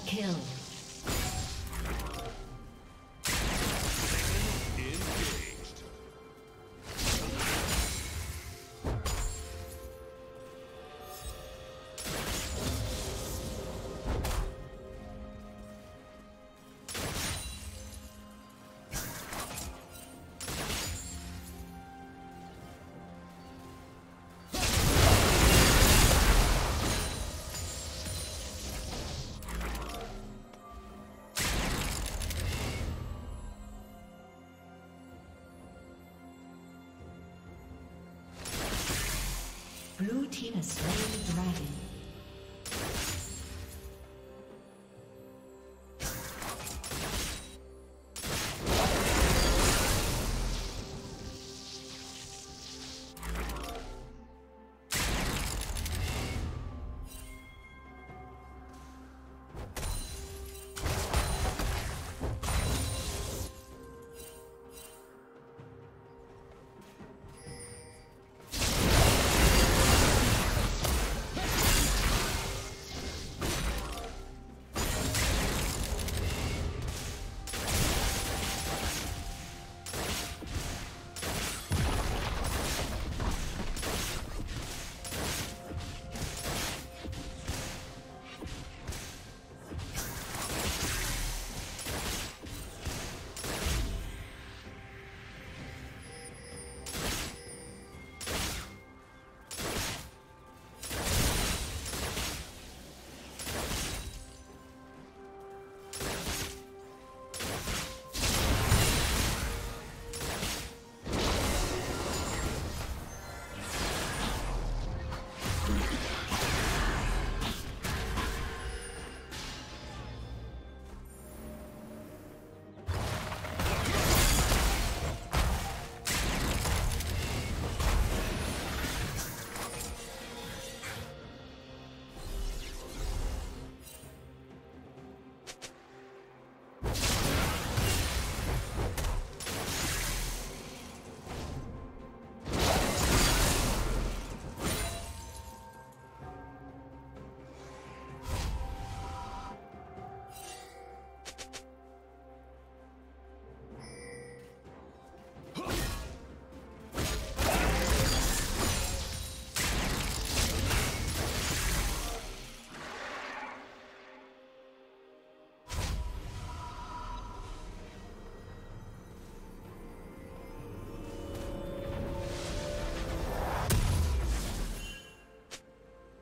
Double kill. Blue team has slain the dragon.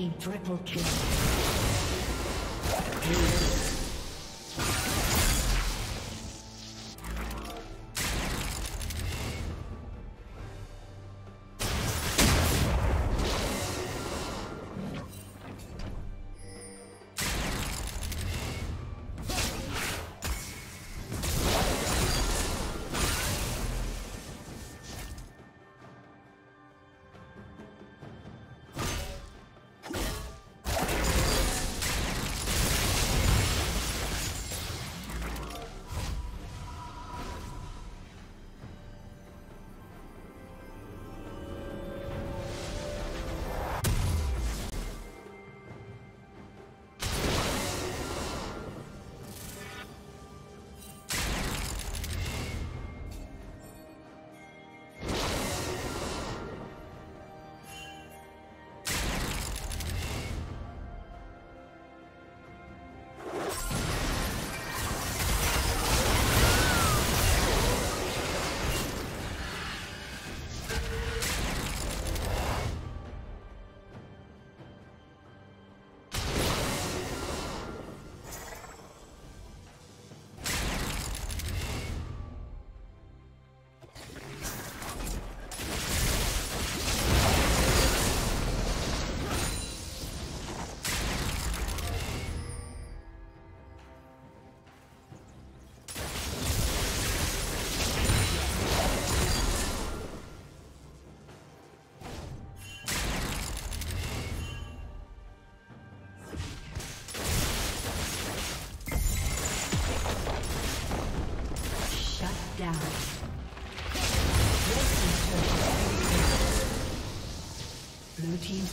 Team triple kill. Down. Blue team's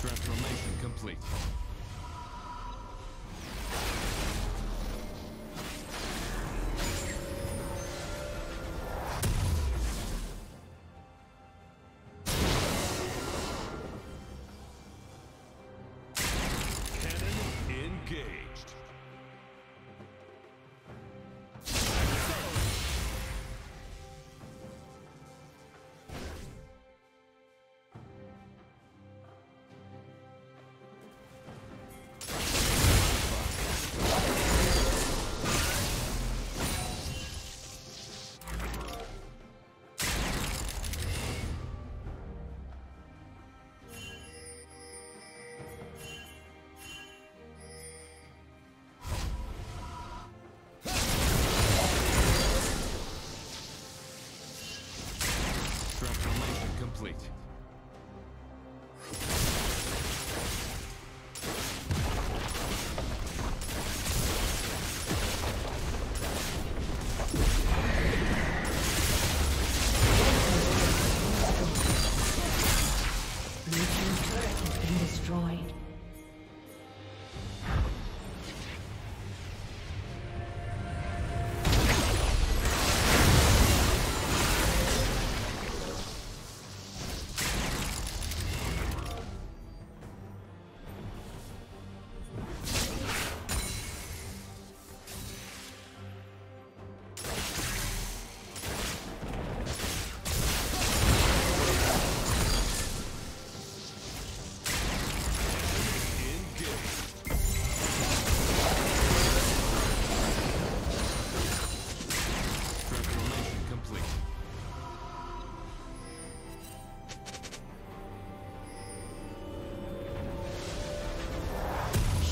Transformation complete. been destroyed.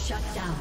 Shut down.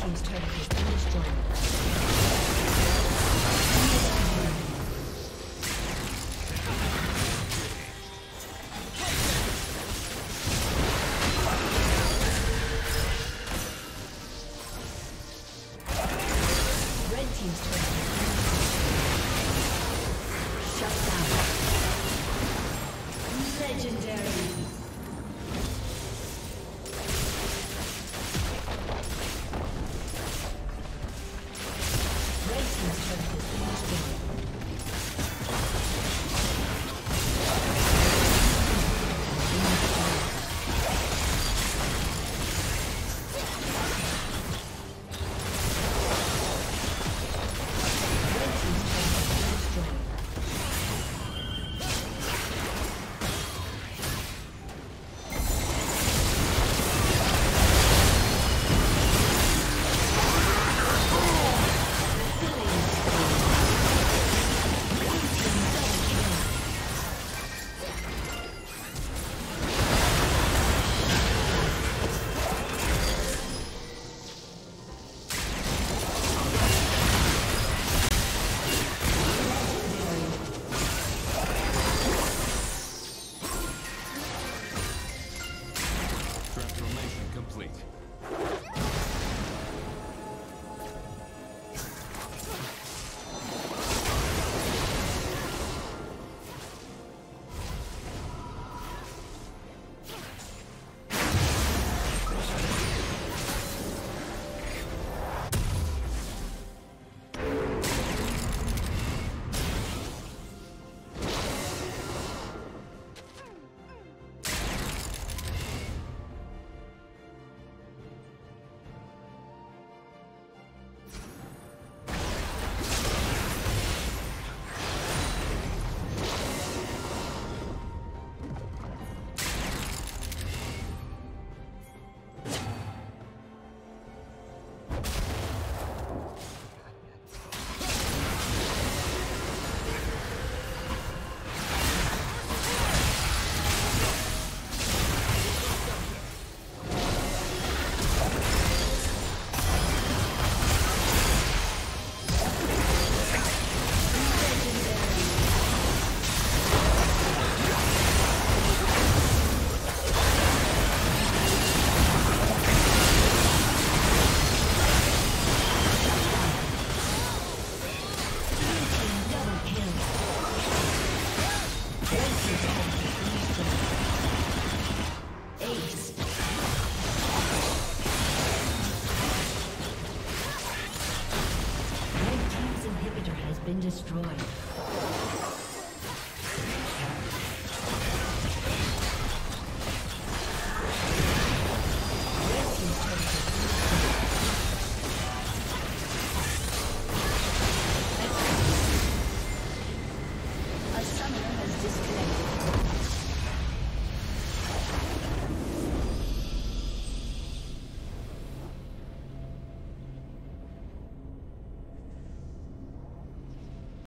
Team's turret has been destroyed. Red team's turret has been destroyed. Shut down. Legendary. complete. Destroyed.